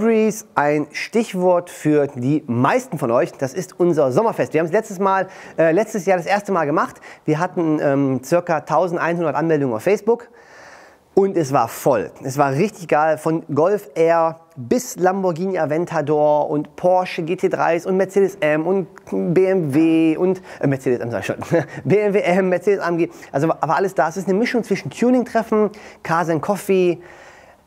Breeze, ein Stichwort für die meisten von euch, das ist unser Sommerfest. Wir haben es letztes Jahr das erste Mal gemacht. Wir hatten ca. 1100 Anmeldungen auf Facebook und es war voll. Es war richtig geil, von Golf R bis Lamborghini Aventador und Porsche GT3s und Mercedes M und BMW und BMW M, Mercedes AMG, also war alles da. Es ist eine Mischung zwischen Tuning-Treffen, Cars and Coffee,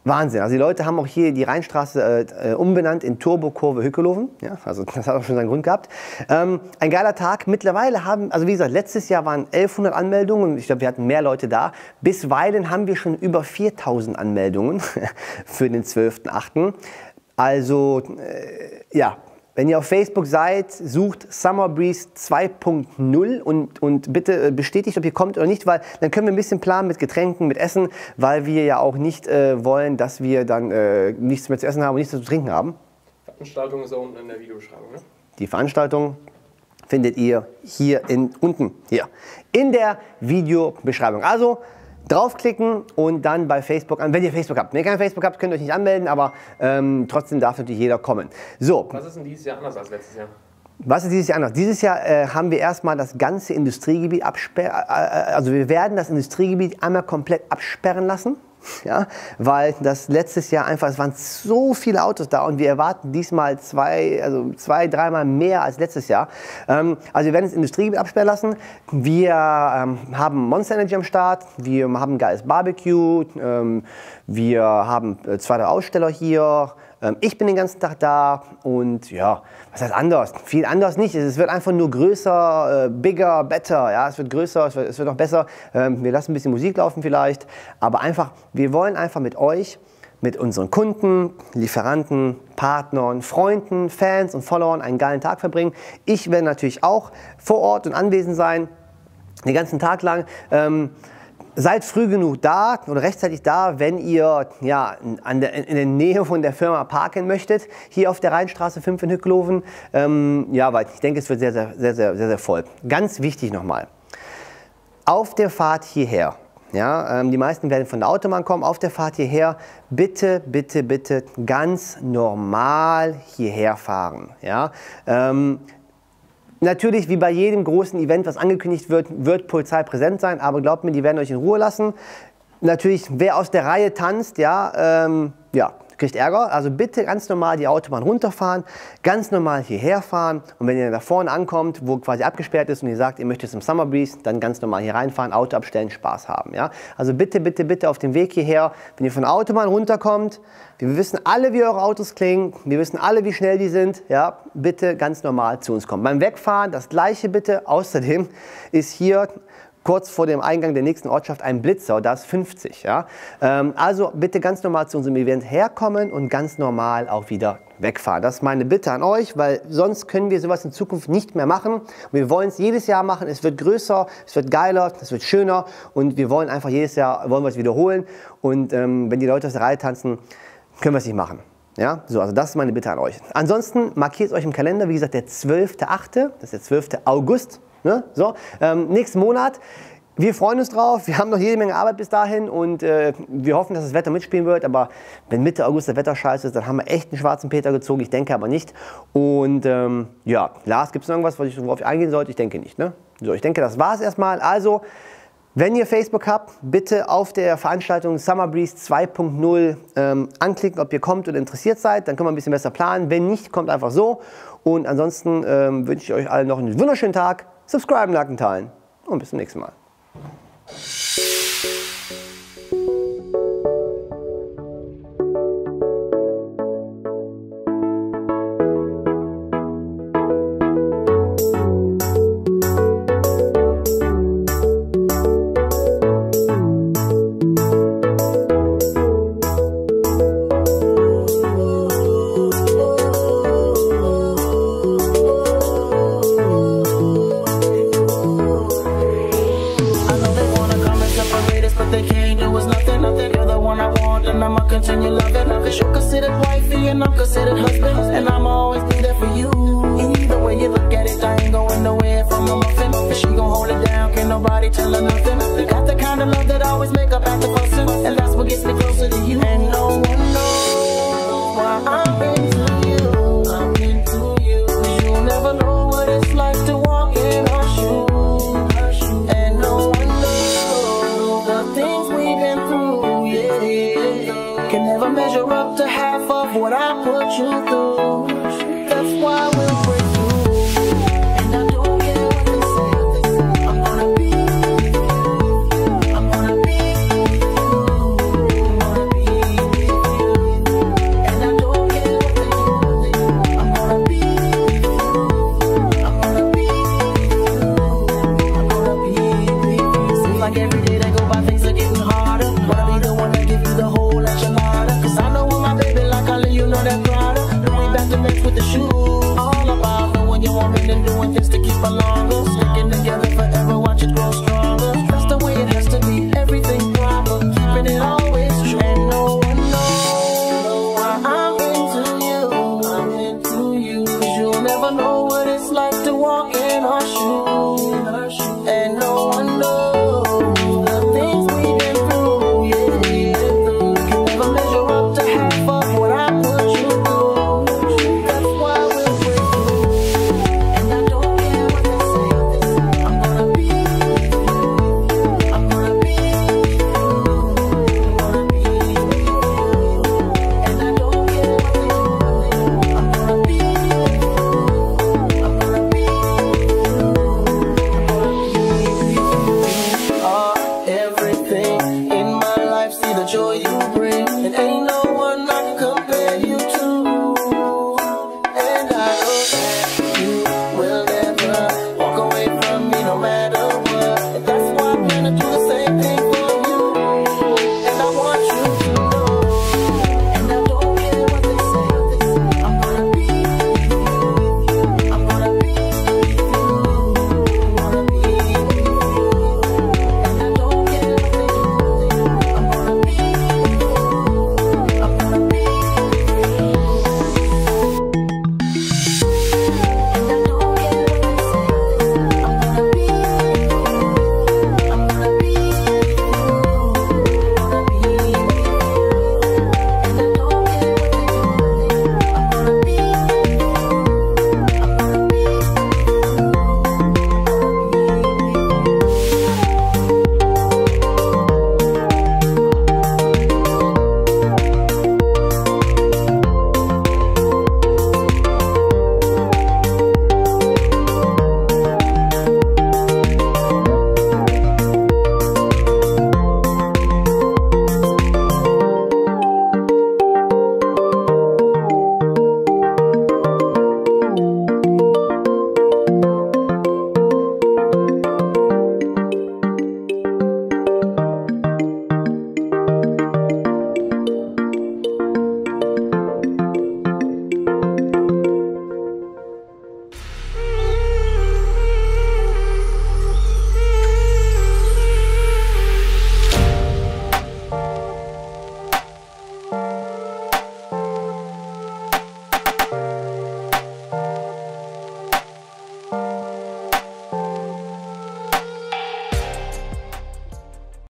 Wahnsinn. Also die Leute haben auch hier die Rheinstraße umbenannt in Turbokurve Hückelhoven. Ja, also das hat auch schon seinen Grund gehabt. Ein geiler Tag. Mittlerweile haben, also wie gesagt, letztes Jahr waren 1100 Anmeldungen und ich glaube, wir hatten mehr Leute da. Bisweilen haben wir schon über 4000 Anmeldungen für den 12.8. Also, ja. Wenn ihr auf Facebook seid, sucht Summer Breeze 2.0 und bitte bestätigt, ob ihr kommt oder nicht, weil dann können wir ein bisschen planen mit Getränken, mit Essen, weil wir ja auch nicht wollen, dass wir dann nichts mehr zu essen haben und nichts mehr zu trinken haben. Die Veranstaltung ist auch unten in der Videobeschreibung, ne? Die Veranstaltung findet ihr hier unten in der Videobeschreibung. Also draufklicken und dann bei Facebook an, wenn ihr Facebook habt. Wenn ihr kein Facebook habt, könnt ihr euch nicht anmelden, aber trotzdem darf natürlich jeder kommen. So. Was ist denn dieses Jahr anders als letztes Jahr? Was ist dieses Jahr anders? Dieses Jahr haben wir erstmal das ganze Industriegebiet absperren, also wir werden das Industriegebiet einmal komplett absperren lassen. Ja, weil das letztes Jahr einfach, es waren so viele Autos da und wir erwarten diesmal dreimal mehr als letztes Jahr. Also wir werden das Industriegebiet absperren lassen. Wir haben Monster Energy am Start, wir haben ein geiles Barbecue, wir haben zwei, drei Aussteller hier. Ich bin den ganzen Tag da und ja, was heißt anders? Viel anders nicht. Es wird einfach nur größer, bigger, better. Ja, es wird größer, es wird noch besser. Wir lassen ein bisschen Musik laufen vielleicht, aber einfach, wir wollen einfach mit euch, mit unseren Kunden, Lieferanten, Partnern, Freunden, Fans und Followern einen geilen Tag verbringen. Ich werde natürlich auch vor Ort und anwesend sein, den ganzen Tag lang. Seid früh genug da oder rechtzeitig da, wenn ihr ja, in der Nähe von der Firma parken möchtet, hier auf der Rheinstraße 5 in Hückelhoven. Ja, weil ich denke, es wird sehr voll. Ganz wichtig nochmal, auf der Fahrt hierher, ja, die meisten werden von der Autobahn kommen, auf der Fahrt hierher, bitte, bitte, bitte ganz normal hierher fahren. Ja? Natürlich, wie bei jedem großen Event, was angekündigt wird, wird Polizei präsent sein, aber glaubt mir, die werden euch in Ruhe lassen. Natürlich, wer aus der Reihe tanzt, ja, kriegt Ärger. Also bitte ganz normal die Autobahn runterfahren, ganz normal hierher fahren und wenn ihr da vorne ankommt, wo quasi abgesperrt ist und ihr sagt, ihr möchtet zum Summer Breeze, dann ganz normal hier reinfahren, Auto abstellen, Spaß haben. Ja? Also bitte, bitte, bitte auf dem Weg hierher, wenn ihr von der Autobahn runterkommt, wir wissen alle, wie eure Autos klingen, wir wissen alle, wie schnell die sind, ja, bitte ganz normal zu uns kommen. Beim Wegfahren das gleiche bitte, außerdem ist hier kurz vor dem Eingang der nächsten Ortschaft ein Blitzer, da ist 50, ja. Also bitte ganz normal zu unserem Event herkommen und ganz normal auch wieder wegfahren. Das ist meine Bitte an euch, weil sonst können wir sowas in Zukunft nicht mehr machen. Wir wollen es jedes Jahr machen, es wird größer, es wird geiler, es wird schöner und wir wollen einfach jedes Jahr, wollen wir es wiederholen und wenn die Leute aus der Reihe tanzen, können wir es nicht machen. Ja? So, also das ist meine Bitte an euch. Ansonsten markiert es euch im Kalender, wie gesagt, der 12.8., das ist der 12. August, ne? So, nächsten Monat. Wir freuen uns drauf, wir haben noch jede Menge Arbeit bis dahin und wir hoffen, dass das Wetter mitspielen wird, aber wenn Mitte August das Wetter scheiße ist, dann haben wir echt einen schwarzen Peter gezogen, ich denke aber nicht. Und ja, Lars, gibt es noch irgendwas, worauf ich eingehen sollte? Ich denke nicht, ne? So, ich denke, das war es erstmal. Also, wenn ihr Facebook habt, bitte auf der Veranstaltung Summer Breeze 2.0 anklicken, ob ihr kommt oder interessiert seid. Dann können wir ein bisschen besser planen. Wenn nicht, kommt einfach so. Und ansonsten wünsche ich euch allen noch einen wunderschönen Tag. Subscriben, liken, teilen und bis zum nächsten Mal. Continue loving, cause you're considered wifey and I'm considered husband, and I'ma always be there for you. Either way you look at it, I ain't going nowhere from a muffin. Cause she gon' hold it down, can't nobody tell her nothing. They got the kind of love that I always make up after fussing, and that's what gets me closer to you. And no one knows why I'm up to half of what I put you through. That's why we'll break through. And I don't care what they say. I'm gonna be you. I'm gonna be you. And I don't care what they do. I'm gonna be you. I'm gonna be you. I'm gonna be you. Seems like every day that go by things are getting harder. Wanna be the one that give you the whole enchilada. With the shoes, all about knowing you want me and doing things to keep her longer. Sticking together forever, watch it grow stronger. That's the way it has to be, everything proper, keeping it always true. And no one knows why I'm into you, cause you'll never know what it's like to walk in our shoes. And no one knows the things we've been through, yeah. Can never measure up to half of what I put you through. Enjoy you.